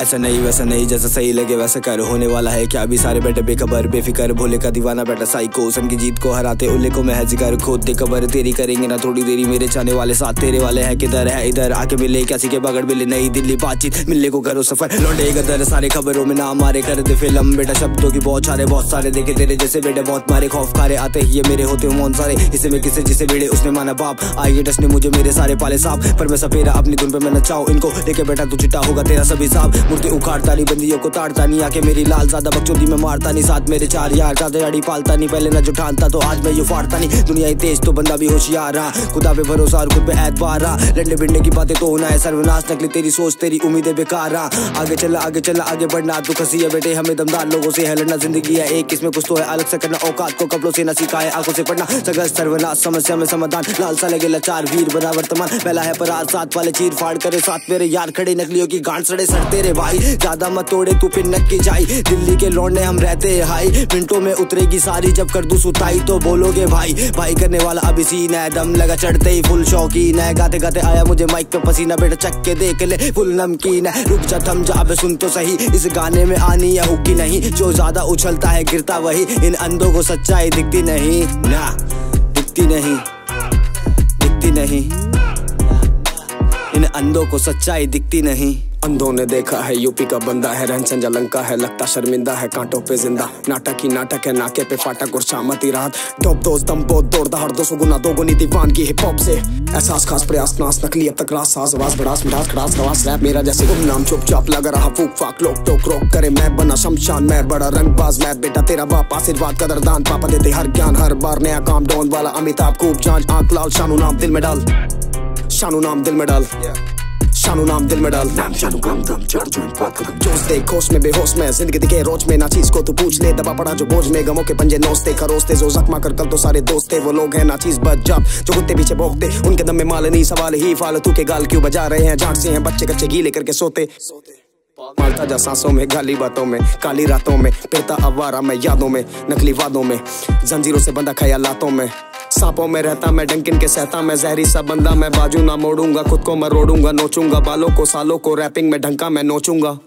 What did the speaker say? ऐसा नहीं वैसा नहीं, जैसा सही लगे वैसा कर। होने वाला है क्या अभी सारे बेटे बेखबर, बेफिकर भोले का दीवाना बेटा साइको। सन की जीत को हराते उल्ले को महज कर, खोदते कबर तेरी करेंगे ना थोड़ी देरी मेरे चाहने वाले। साथ तेरे वाले है किधर है इधर, आके मिले कैसी के पगड़ मिले, नई दिल्ली बातचीत मिलने को करो सफर। लौटे गदर सारे खबरों में नाम मारे, कर दे फिल्म बेटा शब्दों की बहुत सारे देखे तेरे जैसे बेटे बहुत मारे। खौफ खारे आते ही मेरे होते मौन सारे, इसे में किसे जिसे बेड़े उसने माना बाप। आइए डसने मुझे मेरे सारे पाले साफ, पर मैं सफेरा अपनी धुन पे मैं नचाऊं इनको। लेके बेटा तू चिट्टा होगा तेरा सभी साफ, मूर्ति उखाड़ता नहीं बंदियों को ताड़ता नहीं। आके मेरी लाल ज्यादा बकचोदी में मारता नहीं, साथ मेरे चार यार ज्यादा गाड़ी पालता नहीं। पहले न जो ठानता तो आज मैं यू फाड़ता नहीं, दुनिया ही तेज तो बंदा भी होशियार रहा। खुदा पे भरोसा और खुद पे एतबार रहा, लड़ने भिड़ने की बातें तो होना है सर्वनाश। नकली तेरी सोच तेरी उम्मीदें बेकार रहा, आगे चला आगे चला आगे बढ़ना तू खसी है बेटे। हमें दमदार लोगों से है लड़ना, जिंदगी है एक इसमें कुछ तो है अलग से करना। औकात को कपड़ों से न सिखाए आंखों से पढ़ना, सगल सर्वनाश समस्या में समाधान। लालसा लगे लाचार वीर बना वर्तमान, पहला है पर आज साथ वाले चीर फाड़ करे। साथ मेरे यार खड़े नकलियों की गांठ सड़े, सड़ते रे भाई ज्यादा मत तोड़े तू फिर नक्की जाई। दिल्ली के लौंडे हम रहते हाई, मिनटों में उतरेगी सारी जब कर दूं सुताई। तो बोलोगे भाई भाई करने वाला अभी सीन है, दम लगा चढ़ते ही फुल शौकीन है। गाते गाते आया मुझे माइक पे पसीना, बेटा चक के देख ले फुल नमकीन है। रुक जा थम जा अब सुन तो सही, इस गाने में आनी या हुक्की नहीं। जो ज्यादा उछलता है गिरता वही, इन अंधों को सच्चाई दिखती नहीं ना, दिखती नहीं दिखती नहीं। इन अंधों को सच्चाई दिखती नहीं। अंधों ने देखा है यूपी का बंदा है, रहन सहन लंका है लगता शर्मिंदा है। कांटों पे जिंदा नाटक ही नाटक है, नाके पे फाटक और शामती रात। टॉप दोस्त दम बहुत दौड़दा हर 200 गुना दोगुनी दीवानगी हिप हॉप से। एहसास खास प्रयास नाश नकली अब तक रास, साज आवाज भड़ास मिठास खड़ास खवास। रैप मेरा जैसे गुमनाम चुपचाप लग रहा फूक फाक, लोग टोक रोक करे मैं बना शमशान मैं बड़ा रंगबाज। मैं बेटा तेरा बाप आशीर्वाद कदरदान, पापा देते हर ज्ञान हर बार नया काम। डॉन वाला अमिताभ खूब जांच, आंख लाल शानू नाम दिल में डाल, शानू नाम दिल में डाल, शानू नाम दिल में डाल। नाम शानू कम दम चढ़ जो बात कर जोश दे होश में बेहोश में, जिंदगी दिखे रोज में ना चीज को तू पूछ ले। दबा पड़ा जो बोझ में गमों के पंजे नोचते खरोचते, जो जख्मा कर कल तो सारे दोस्त थे वो लोग हैं ना चीज बच जा। जो कुत्ते पीछे भोंकते उनके दम में माल नहीं सवाल ही फालतू के गाल क्यों बजा रहे हैं। जाट से हैं बच्चे कच्चे गीले करके सोते, मारता जा सांसों में गाली बातों में काली रातों में। फिरता आवारा मैं यादों में नकली वादों में, जंजीरों से बंधा ख्यालातों में। सांपों में रहता मैं डंकिन के सहता मैं, जहरी सा बंदा मैं बाजू ना मोड़ूंगा। खुद को मैं रोड़ूंगा नोचूंगा, बालों को सालों को रैपिंग में ढंका मैं नोचूंगा।